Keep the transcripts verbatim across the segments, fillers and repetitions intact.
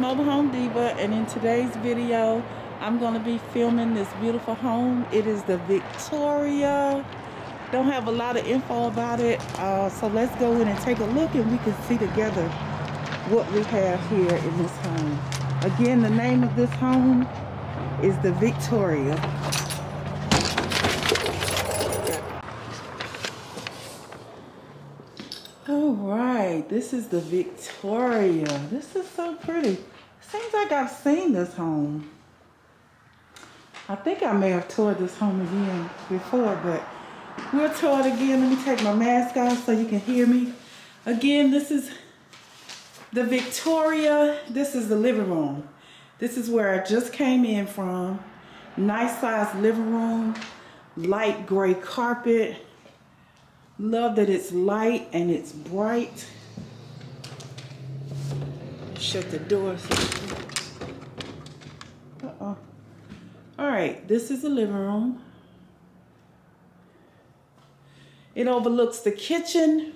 Mobile Home Diva, and in today's video I'm going to be filming this beautiful home. It is the Victoria. Don't have a lot of info about it, uh, so let's go in and take a look and we can see together what we have here in this home. Again, the name of this home is the Victoria. All right, this is the Victoria. This is so pretty. Seems like I've seen this home. I think I may have toured this home again before, but we'll tour it again. Let me take my mask off so you can hear me. Again, this is the Victoria. This is the living room. This is where I just came in from. Nice sized living room, light gray carpet. Love that it's light and it's bright. Shut the door. Uh-oh. All right, this is the living room. It overlooks the kitchen,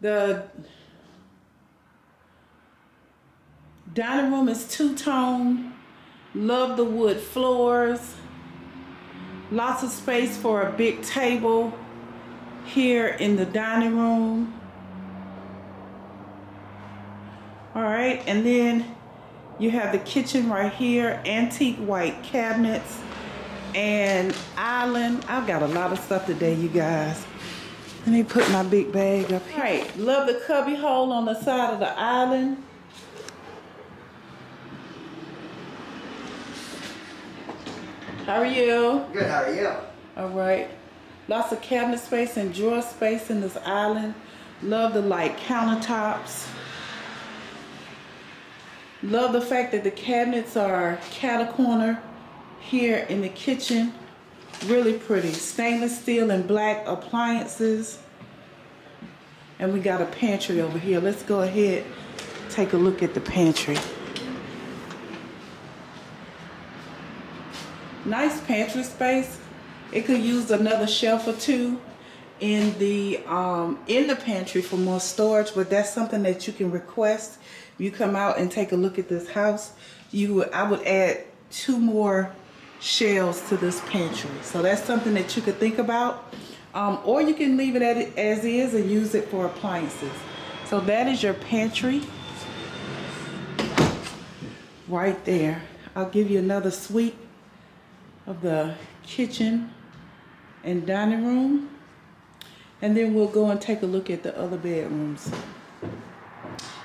the dining room is two-tone. Love the wood floors. Lots of space for a big table here in the dining room. All right, and then you have the kitchen right here, antique white cabinets and island. I've got a lot of stuff today, you guys. Let me put my big bag up here. All right, love the cubby hole on the side of the island. How are you? Good, how are you? All right. Lots of cabinet space and drawer space in this island. Love the light countertops. Love the fact that the cabinets are cat corner here in the kitchen. Really pretty. Stainless steel and black appliances. And we got a pantry over here. Let's go ahead, take a look at the pantry. Nice pantry space. It could use another shelf or two in the um, in the pantry for more storage, but that's something that you can request. You come out and take a look at this house. You, I would add two more shelves to this pantry. So that's something that you could think about, um, or you can leave it at it as is and use it for appliances. So that is your pantry right there. I'll give you another sweep of the kitchen and dining room, and then we'll go and take a look at the other bedrooms.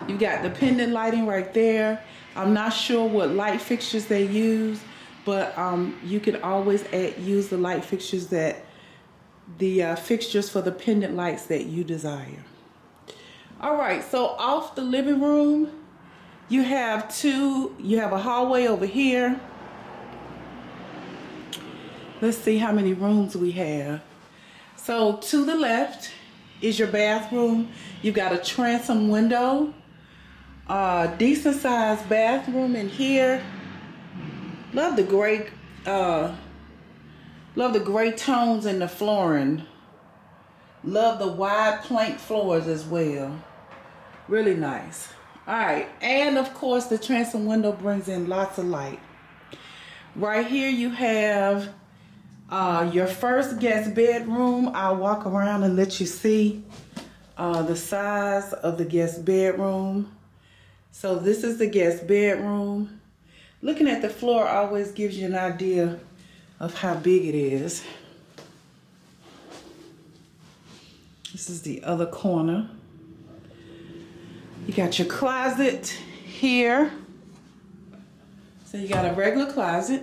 You've got the pendant lighting right there. I'm not sure what light fixtures they use, but um, you can always add, use the light fixtures that the uh, fixtures for the pendant lights that you desire. All right, so off the living room, you have two. You have a hallway over here. Let's see how many rooms we have. So to the left is your bathroom. You've got a transom window, uh, decent sized bathroom in here. Love the gray, uh, love the gray tones in the flooring. Love the wide plank floors as well. Really nice. All right, and of course the transom window brings in lots of light. Right here you have Uh, your first guest bedroom. I'll walk around and let you see uh, the size of the guest bedroom. So this is the guest bedroom. Looking at the floor always gives you an idea of how big it is. This is the other corner. You got your closet here. So you got a regular closet.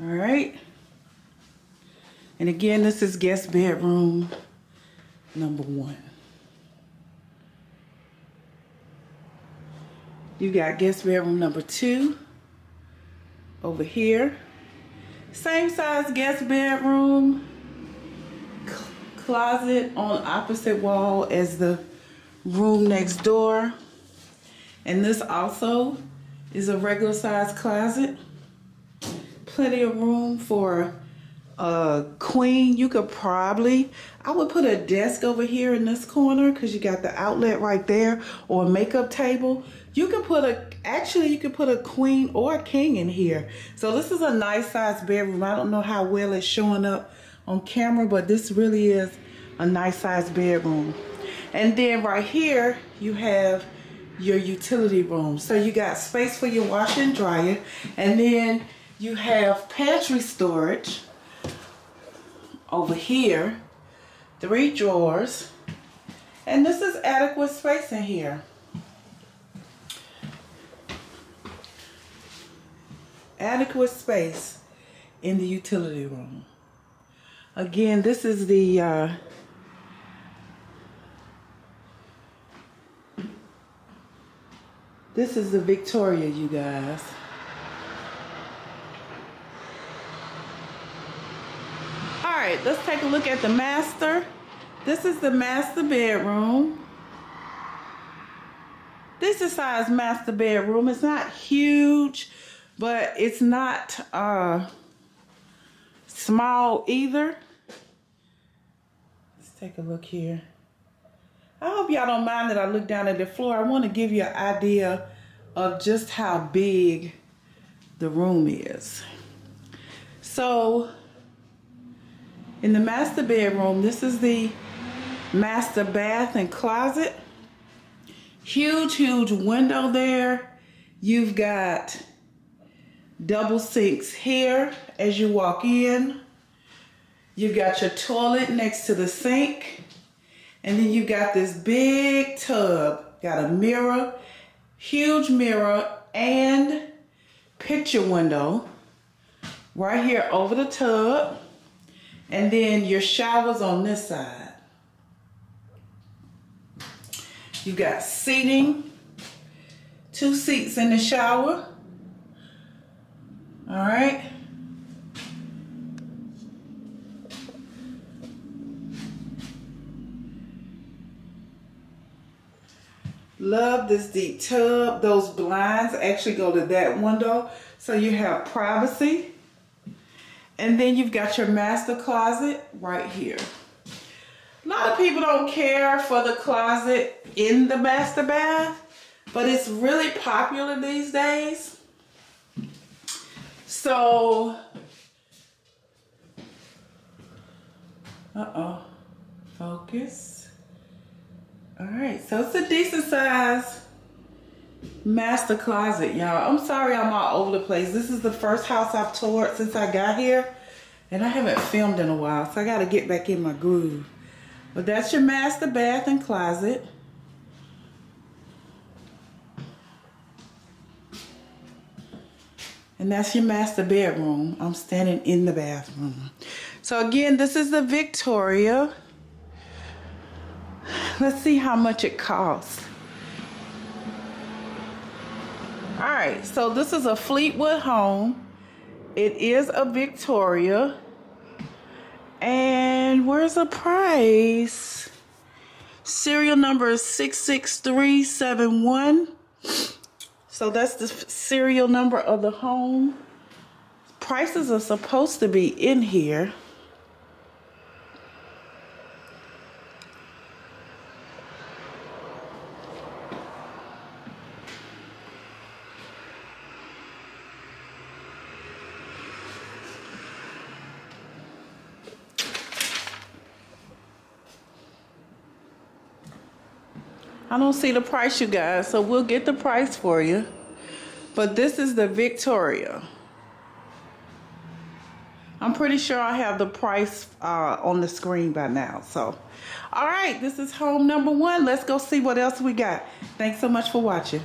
All right, and again, this is guest bedroom number one. You got guest bedroom number two over here. Same size guest bedroom, closet on opposite wall as the room next door. And this also is a regular size closet. Plenty of room for uh, queen, you could probably, I would put a desk over here in this corner because you got the outlet right there, or a makeup table. You can put a, actually you could put a queen or a king in here. So this is a nice size bedroom. I don't know how well it's showing up on camera, but this really is a nice size bedroom. And then right here, you have your utility room. So you got space for your washer and dryer. And then you have pantry storage over here, three drawers. And this is adequate space in here. Adequate space in the utility room. Again, this is the uh, this is the Victoria, you guys. All right, let's take a look at the master. This is the master bedroom. This is size master bedroom. It's not huge, but it's not uh, small either. Let's take a look here. I hope y'all don't mind that I look down at the floor. I want to give you an idea of just how big the room is. So, in the master bedroom, this is the master bath and closet. Huge, huge window there. You've got double sinks here as you walk in. You've got your toilet next to the sink. And then you got this big tub, got a mirror, huge mirror, and picture window right here over the tub. And then your showers on this side. You got seating, two seats in the shower. All right. Love this deep tub. Those blinds actually go to that window, so you have privacy. And then you've got your master closet right here. A lot of people don't care for the closet in the master bath, but it's really popular these days. So, uh-oh, focus. All right, so it's a decent size master closet, y'all. I'm sorry I'm all over the place. This is the first house I've toured since I got here, and I haven't filmed in a while, so I got to get back in my groove. But that's your master bath and closet. And that's your master bedroom. I'm standing in the bathroom. So again, this is the Victoria. Let's see how much it costs. All right, so this is a Fleetwood home. It is a Victoria. And where's the price? Serial number is six six three seven one. So that's the serial number of the home. Prices are supposed to be in here. I don't see the price, you guys, so we'll get the price for you. But this is the Victoria. I'm pretty sure I have the price uh, on the screen by now. So, all right, this is home number one. Let's go see what else we got. Thanks so much for watching.